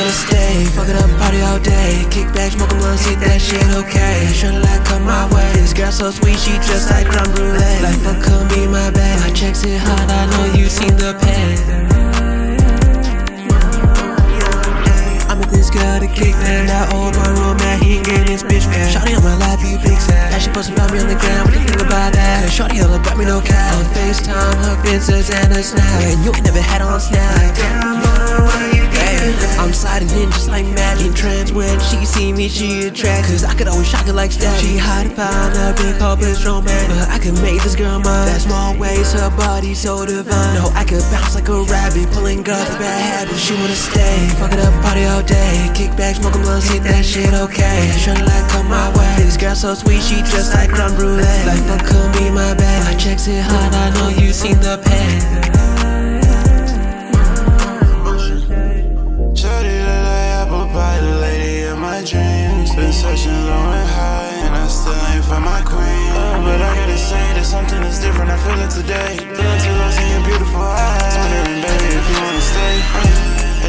in the state, fucking up party all day. Kick back, smoking one, see that shit okay. Shine light come my way. This girl so sweet, she just like crème brûlée. Like fuck could be my bag. My checks it hard, I know you seen the pain. I make this girl to kick back. That old boy roll man, he ain't getting his bitch back. Shawty on my life, you big sad. That she posted about me on the ground, what you think about that? Cause shawty all about me, no cap. On FaceTime, her fences and her snap. And you ain't never had on snap. Like, damn, what you getting? I'm sliding in just like magic. In trance when she see me, she attracts. Cause I could always shock her like static. She hot behind her big hopeless romance. But I can make this girl mine. That small waist, her body so divine. No, I could bounce like a rabbit, pulling girls with bad habits. She wanna stay, fuck it up, party all day. Kick back, smoke a blunt, see that shit okay. Shine light come my way. This girl so sweet, she just like crème brûlée. Like fuck could be my bag. My checks it hard, I know you seen the pain. Shawty look like apple pie, the lady in my dreams. Been searching low and high, and I still ain't find my queen. But I gotta say that something is different. I feel it today. Feeling too low, seeing beautiful eyes. Wondering, baby, if you wanna stay.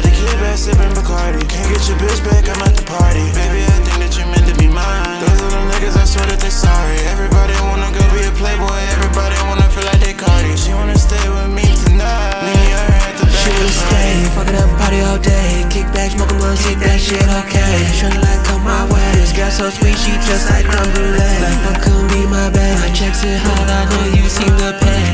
At the kid back sipping Bacardi. Can't get your bitch back, I'm at the party. Baby, I think that you meant to be mine. Those little niggas, I swear that they sorry. Everybody wanna go be a playboy. Everybody wanna feel like they Cardi. She wanna stay with me tonight. Me and her at the back. She wanna stay, fucking up party all day. Kick back, smoking one, see that shit okay. Shining light come my way. This girl so sweet, she just like crème brûlée. Like fuck couldn't be my bag. My checks it hard, I know you seen the pain.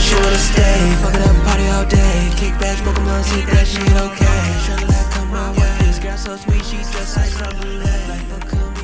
She wanna stay, fucking up party all day. Kick back, smoke a blunt, see that shit okay. Shine light come my way. This girl so sweet, she's just like crème brûlée. Like fuck.